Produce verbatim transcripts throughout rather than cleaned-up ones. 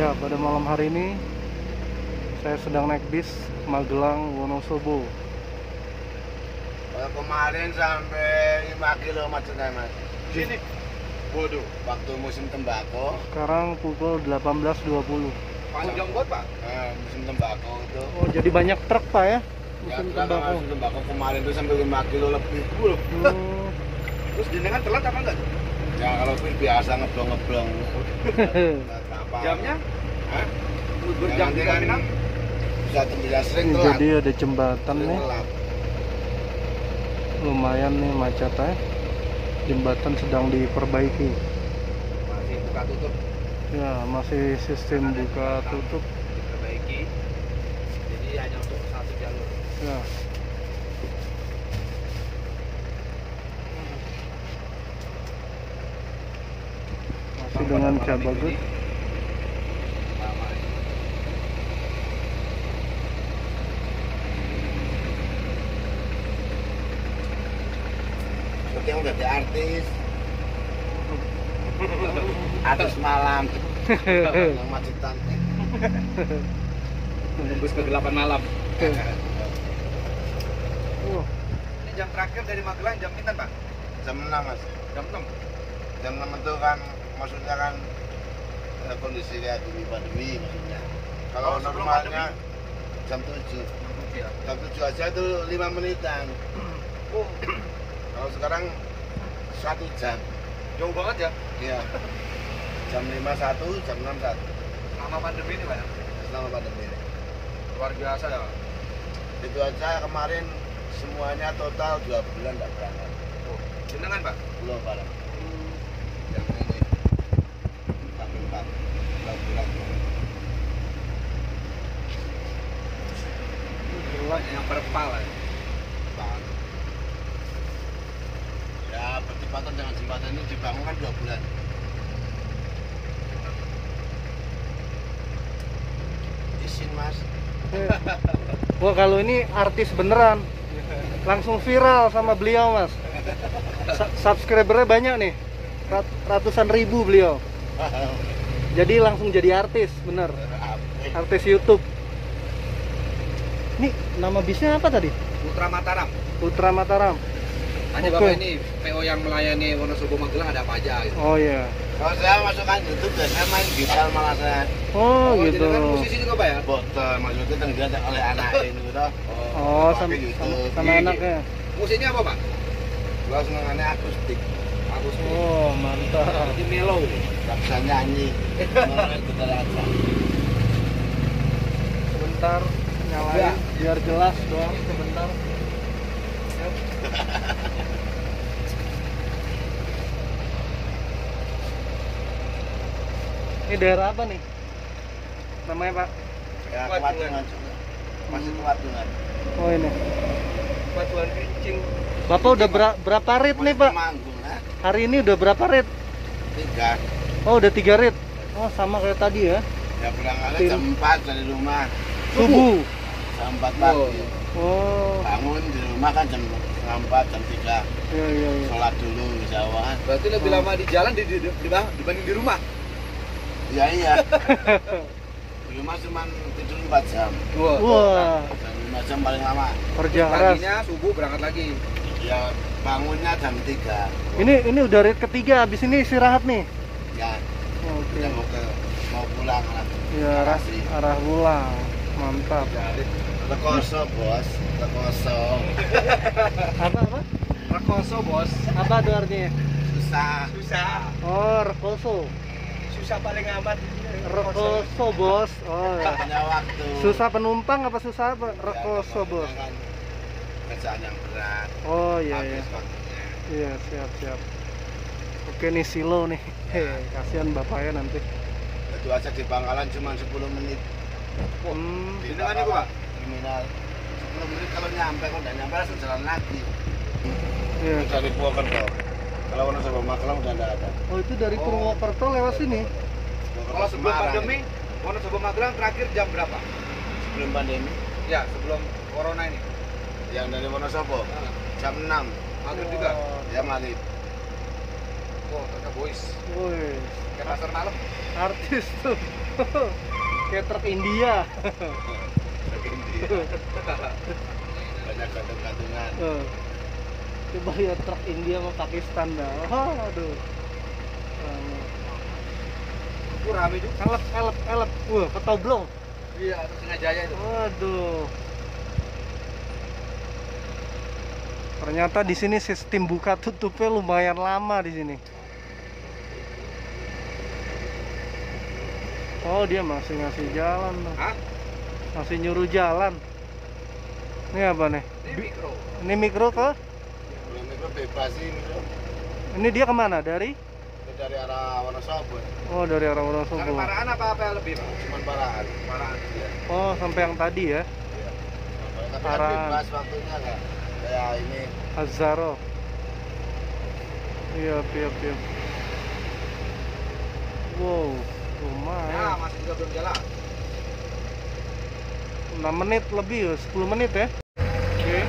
Ya, pada malam hari ini saya sedang naik bis Magelang Wonosobo. Kalau kemarin sampai lima kilo macetnya, Mas. Sini. Waduh, waktu musim tembakau. Sekarang pukul delapan belas dua puluh. Panjang banget, Pak. Eh, musim tembakau itu. Oh, jadi banyak truk, Pak, ya? Musim ya, tembakau. Musim tembakau kemarin itu sampai lima kilo lebih. Waduh. Hmm. Terus jenengan telat apa enggak? Ya kalau itu biasa ngeblong-ngeblong. Jamnya? Hah? Jam jam bisa jadi ada jembatan nih. Lumayan nih macetnya. Jembatan sedang diperbaiki. Masih buka tutup. Ya, masih sistem buka tutup. Diperbaiki. Jadi hanya untuk satu jalur. Ya. Masih dengan cabagut. Seperti udah jadi artis, artis malam, yang macetan, menembus kegelapan malam. Uh. Ini jam terakhir dari Magelang jam pinten, Pak? Jam enam, Mas. Jam enam. Jam enam itu kan maksudnya kan kondisi kayak gini pandemi maksudnya. Kalau oh, normalnya jam tujuh. Jam tujuh aja itu lima menitan. Oh. Kalau sekarang satu jam. Jauh banget ya? Iya. Jam lima satu, jam enam satu. Selama pandemi ini, Pak? Selama pandemi ini. Luar biasa ya, Pak? Itu aja kemarin semuanya total dua bulan tidak berangkat. Oh, jenengan, Pak? Belum, Pak. Yang ini empat empat, dua bulan. Bulan yang berpal ya. Percepatan dengan jembatan ini dibangun kan dua bulan. Izin, Mas. Wah, kalau ini artis beneran, langsung viral sama beliau, Mas. Subscribernya banyak nih, ratusan ribu beliau. Jadi langsung jadi artis, bener. Artis YouTube. Nih nama bisnya apa tadi? Putra Mataram. Putra Mataram. Hanya okay. Bapak ini P O yang melayani Wonosobo Magelang ada apa aja gitu. Oh iya. Kalau saya masukkan YouTube dan saya main gitar malah saya. Oh, oh gitu. Jadi musisi juga, Pak, ya? Betul, maksudnya terganti oleh anak ini gitu. Oh, oh sama, sama, sama anaknya. Musiknya apa, Pak? Gua senangannya akustik. Akustik. Oh, mantap. Jadi melo. Gak bisa nyanyi. Main gitar aja. Sebentar nyalain ya. Biar jelas doang sebentar. Ini daerah apa nih? Namanya, Pak? Ya, Kuatungan juga. Masih Kuatungan. Oh ini. Kuatungan kencing. Bapak udah ber berapa rit nih, Pak? Hari ini udah berapa rit? Tiga. Oh udah tiga rit. Oh sama kayak tadi ya? Ya berangkat jam empat dari rumah. Subuh. Jam empat pagi. Oh. Bangun di rumah kan jam empat, jam tiga. Iya iya. Ya. Sholat dulu di Jawa. Berarti lebih oh. lama di jalan di, di, di, dibanding di rumah. Ya iya. Di rumah cuma tidur empat jam. Wah. Wow. lima jam paling lama. Kerja keras. Paginya subuh berangkat lagi. Ya bangunnya jam tiga. Wow. Ini ini udah rit ketiga, habis ini istirahat nih. Ya. Oke. Okay. Mau ke mau pulang lah. Iya, arah arah pulang. Mantap. Jadi rekoso, Bos. Rekoso. Apa apa? Rekoso, Bos. Apa itu artinya? Susah. Susah. Oh, rekoso. Susah paling amat. Rekoso, Bos. Oh. Banyak waktu. Susah penumpang apa susah apa? Rekoso, Bos. Kerjaan yang berat. Oh, iya iya. Iya, siap, siap. Oke nih silo nih. Heh, kasihan bapaknya nanti. Itu aja di Pangkalan cuma sepuluh menit. Hmm, di depan itu, Pak. Minimal sepuluh menit kalau nyampe, kalau udah nyampe langsung jalan lagi. Iya. Itu dari Purwokerto. Kalau Wonosobo Magelang udah nggak ada. Oh itu dari oh. Purwokerto lewat sini. Kalau sebelum pandemi, Wonosobo Magelang terakhir jam berapa? Sebelum pandemi? Ya sebelum corona ini. Yang dari Wonosobo nah. jam enam. Maghrib oh. juga? Ya maghrib. Oh ternyata boys. Boys. Ke pasar malam. Artis tuh. Kayak truk India. Truk India. Banyak gantung-gantungan. Uh. Coba lihat truk India sama Pakistan dah. Oh, aduh. Uh. Aku rame juga. Elep, elep, elep. Wah, ketoblong. Iya, atas Singajaya itu. Waduh. Ternyata di sini sistem buka tutupnya lumayan lama di sini. Oh, dia masih ngasih jalan. Hah? Masih nyuruh jalan. Ini apa nih? Ini mikro. Ini mikro ke? Ini mikro bebas sih, mikro. Ini dia kemana? Dari? Dari arah Wonosobo. Oh, dari arah Wonosobo. Dari Parakan apa apa lebih? Cuma Parakan. Parakan ya. Oh, sampai yang tadi ya? Iya. Tapi kan bebas waktunya nggak? Ya ini Azaro. Iya, tiap tiap. Wow, lumayan. Nah, masih juga belum jalan. enam menit lebih, sepuluh menit ya. Oke.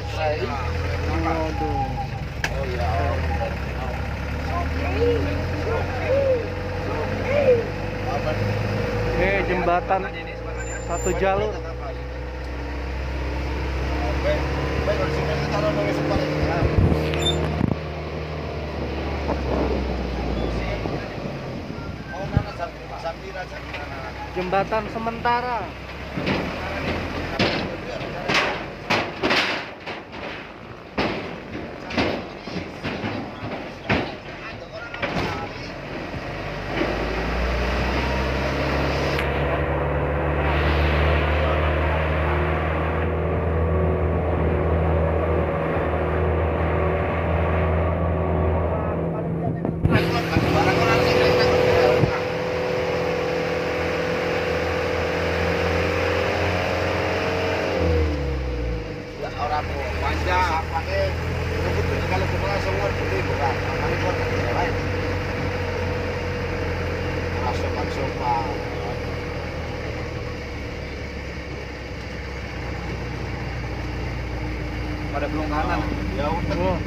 Okay. Waduh. Oh ya. Oke, jembatan satu jalur. Jembatan sementara. Pada belum kanan. Ya udah. Oh.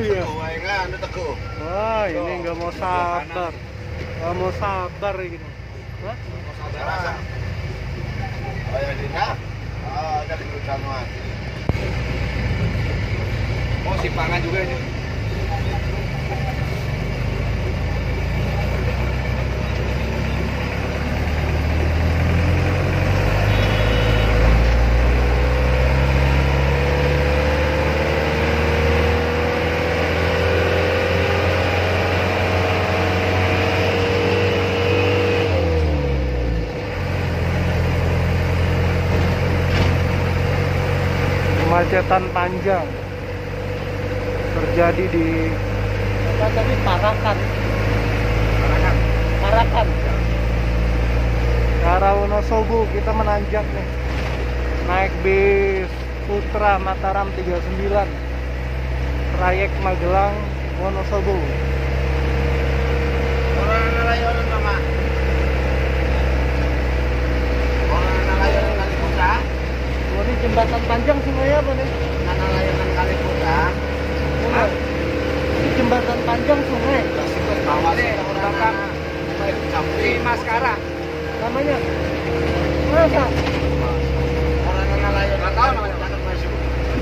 Iya. Wah, ini nggak mau sabar. Nggak mau sabar gitu. Hah? Mau sabar aja. Oh ya, Dina. Oh, ada di Januar. Oh, Simpangan juga ini. Kemacetan panjang terjadi di apa tadi, Parakan. Parakan. Parakan. Ke arah Wonosobo kita menanjak nih. Naik bis Putra Mataram tiga puluh sembilan. Trayek Magelang Wonosobo. Orang nelayan nama. Orang nelayan kali Putra. Ini jembatan panjang semuanya apa nih? Karena layanan kali Putra. Nah, ini jembatan panjang sungai. Masuk bawah sih. Belakang. Mas Kara. Namanya? Masa? Orang yang layanan. Nggak tahu namanya.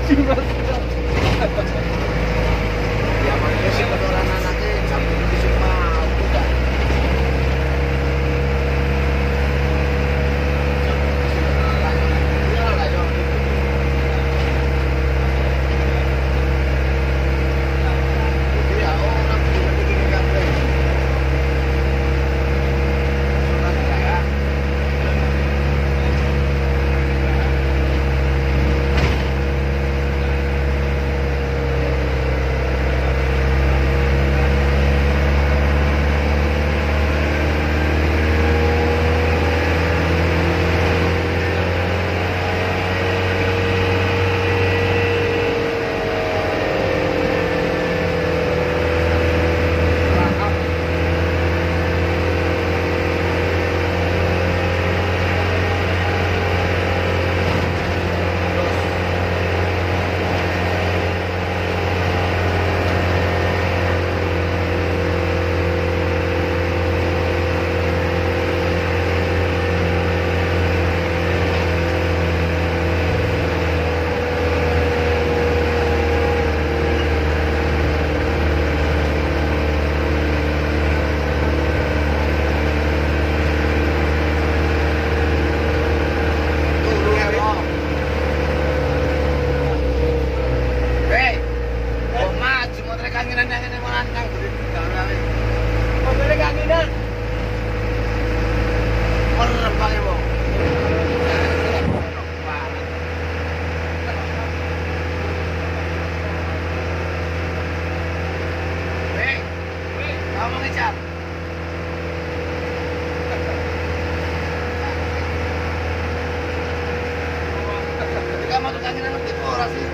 Jembatan. Ya manusia atau orang anaknya sampai di semua udah. Kamu ngejar. Ketika masuk angin yang tipu orang sih.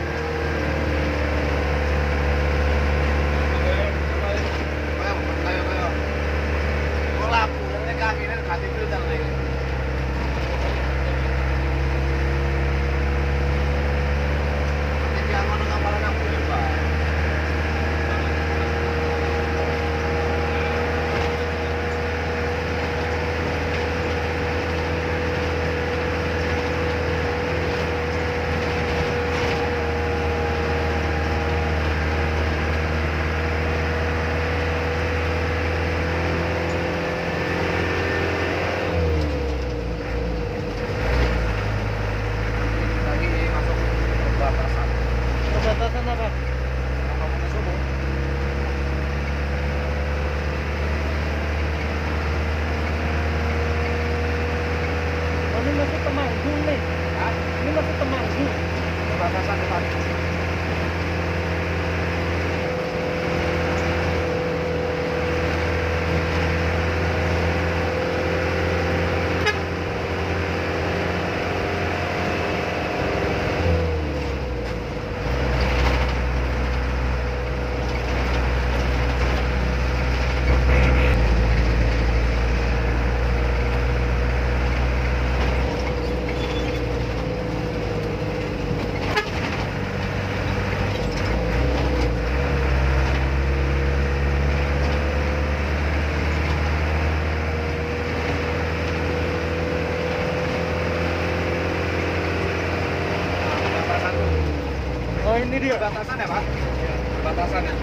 Ini dia batasan ya, Pak? Ya, batasan ya.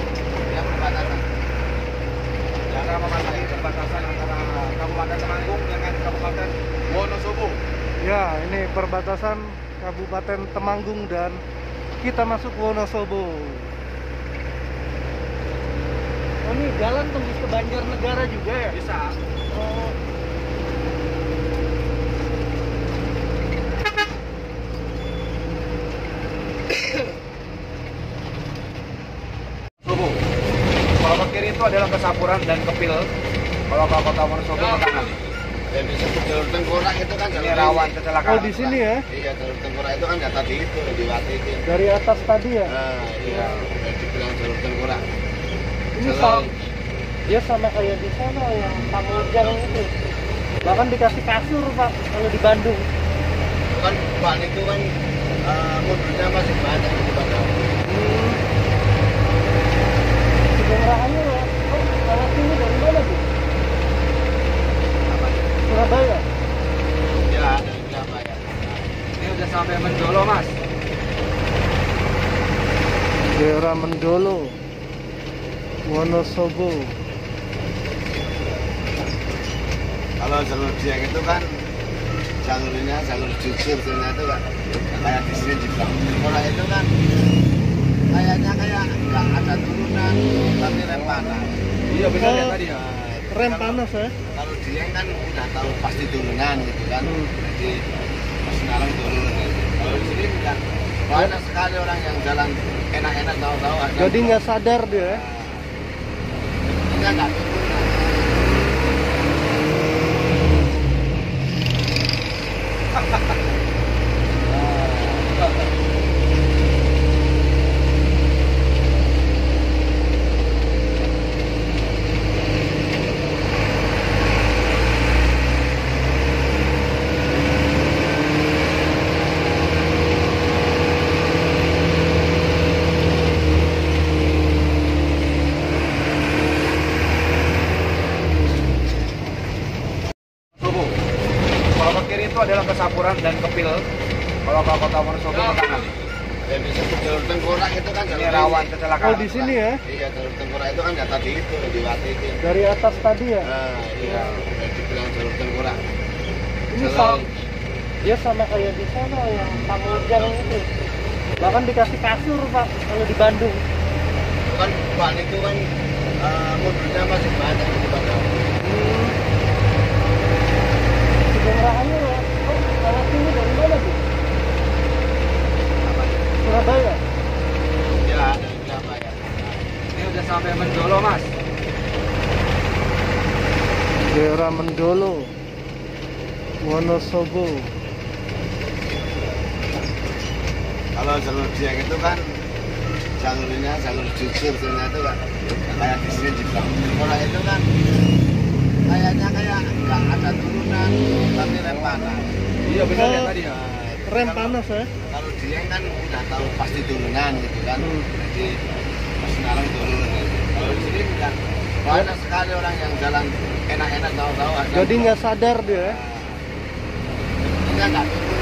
Ya, batasan. Jarak memadai perbatasan antara Kabupaten Temanggung dengan Kabupaten Wonosobo. Ya, ini perbatasan Kabupaten Temanggung dan kita masuk Wonosobo. Oh, ini jalan tembus ke Banjarnegara juga ya? Bisa. Oh. Itu adalah kesapuran dan kepil. Kalau ke kota Wonosobo ke kanan. Dan di situ jalur tengkorak itu kan ini rawan kecelakaan. Oh, di sini ya? Iya, jalur tengkorak itu kan nggak tadi itu diwatitin. Dari atas tadi ya? Nah, iya, udah dibilang jalur tengkorak. Ini sama, dia sama kayak di sana yang Pamojang itu. Bahkan dikasih kasur, Pak, kalau di Bandung. Bukan, Pak, itu kan uh, modulnya masih banyak di Bandung. Hmm. Pengerahannya alat ini dari mana tuh? Surabaya? Ya, dari Surabaya. Ini udah sampai Mendolo, Mas. Daerah Mendolo, Wonosobo. Kalau jalur siang itu kan jalurnya jalur jujur, jalurnya itu kan kayak di sini juga. Kalau itu kan kayaknya kayak nggak ada turunan, tapi rem panas. Iya benar ya tadi ya. Rem panas ya? Kalau dia kan udah tahu pasti turunan gitu kan. Hmm. Jadi sekarang turun. Kalau di sini kan banyak sekali orang yang jalan enak-enak tahu-tahu. Jadi nggak sadar dia? Nggak ada turunan. Adalah kesapuran dan kepil. Kalau ke kota Wonosobo ke kanan. Dan di situ jalur tengkorak itu kan jalur rawan kecelakaan. Oh, di sini ya? Iya, jalur tengkorak itu kan nggak tadi itu diwatitin. Dari atas tadi ya? Nah, iya, udah dibilang jalur tengkorak. Ini sama, dia sama kayak di sana yang Pamojang itu. Bahkan dikasih kasur, Pak, kalau di Bandung. Bukan, Pak, itu kan uh, modulnya masih banyak di Bandung. Hmm. Pengerahannya ya? Alat ini dari mana tuh? Surabaya? Ya, dari Surabaya. Ini udah sampai Mendolo, Mas. daerah Mendolo, Wonosobo. Kalau jalur biak itu kan jalurnya jalur jujur, jalurnya itu kan kayak di sini juga. Kalau itu kan kayaknya kayak nggak ada turunan, tapi rem panas. Iya benar ya tadi ya. Rem panas ya? Kalau dia kan udah tahu pasti turunan gitu kan, hmm. Jadi sekarang turun. Kalau di sini kan banyak sekali orang yang jalan enak-enak tahu-tahu. Jadi nggak sadar dia? Enggak nggak turunan.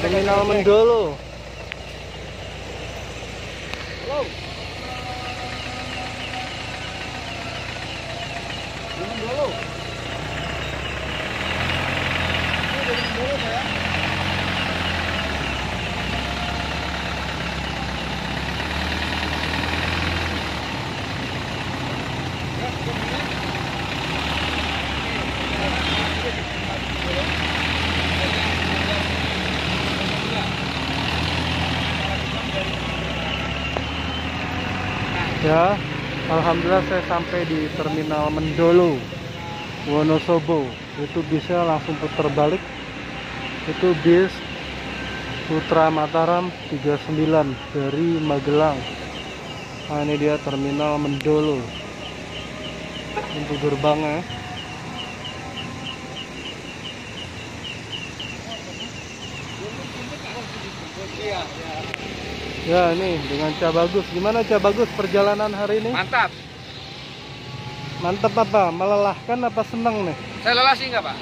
Terminal Mendolo. Halo. Mendolo. Ini dari Mendolo, Pak. Ya, alhamdulillah saya sampai di terminal Mendolo, Wonosobo. Itu bisnya langsung putar balik. Itu bis Putra Mataram tiga puluh sembilan dari Magelang. Nah, ini dia terminal Mendolo. Pintu gerbangnya. Iya. Ya, ini dengan Ca Bagus. Gimana Ca Bagus perjalanan hari ini? Mantap. Mantap apa? Melelahkan apa senang nih? Saya lelah sih enggak, Pak.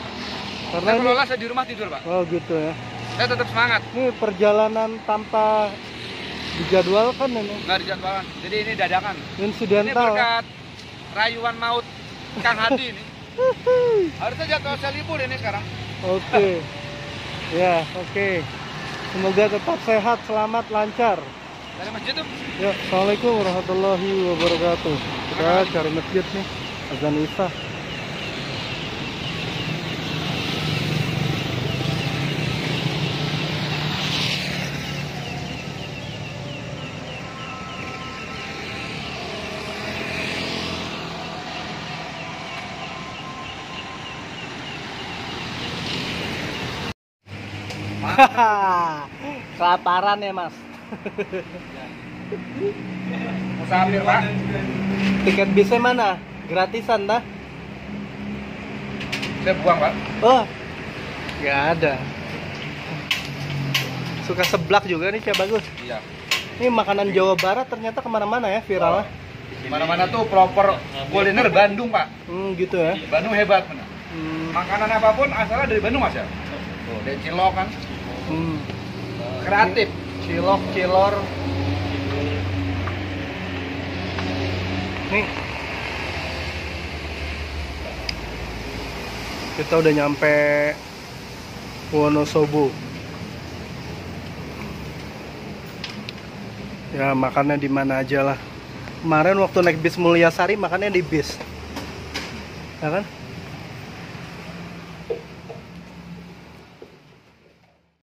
Karena saya ini... lelah saya di rumah tidur, Pak. Oh, gitu ya. Saya tetap semangat. Ini perjalanan tanpa dijadwalkan ini? Enggak dijadwalkan. Jadi ini dadakan. Insidental. Ini berkat rayuan maut Kang Hadi ini. Harusnya jadwal saya libur ini sekarang. Oke. Okay. Ya, oke. Okay. Semoga tetap sehat, selamat, lancar. Dari masjid tuh. Ya, assalamualaikum warahmatullahi wabarakatuh. Kita cari masjid nih, azan isya. Kelaparan ya mas. Musafir pak. Tiket bisnya mana? Gratisan dah. Saya buang pak. Oh, nggak ada. Suka seblak juga nih Ca Bagus. Iya. Ini makanan Jawa Barat ternyata kemana-mana ya viralnya. Kemana-mana tuh proper kuliner Bandung pak. Hmm, gitu ya. Bandung hebat benar. Hmm. Makanan apapun asalnya dari Bandung mas ya. Oh, dan cilok kan. Hmm. Kreatif, cilok, cilor. Nih, kita udah nyampe Wonosobo. Ya makannya di mana aja lah. Kemarin waktu naik bis Mulyasari makannya di bis, ya kan?